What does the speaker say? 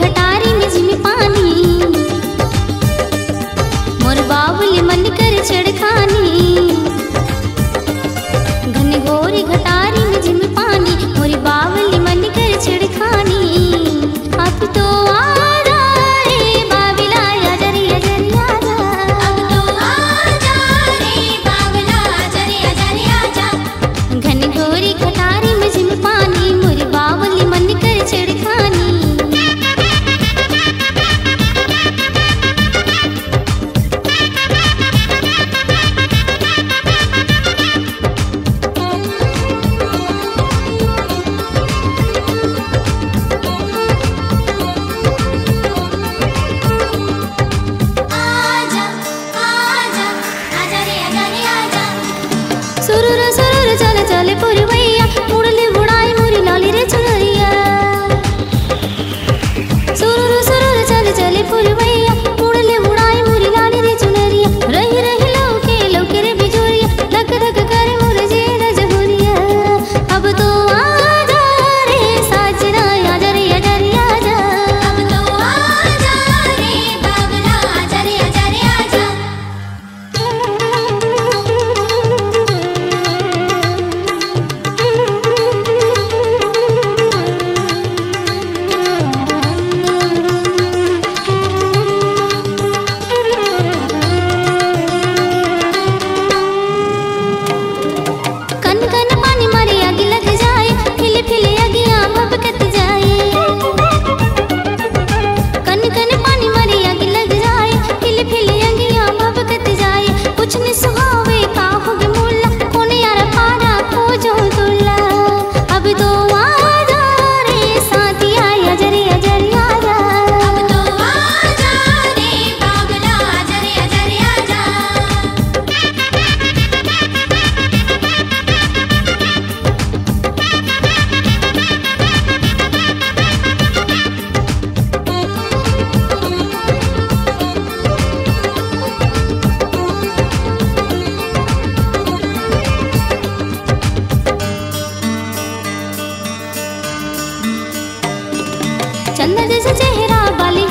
खटारी में जिम पानी मोर बाबुल मन कर चढ़खानी घन घोरी खटारी में जिम पानी मोर बाबुल मन कर चढ़खानी अब तो चंदा जैसा चेहरा वाली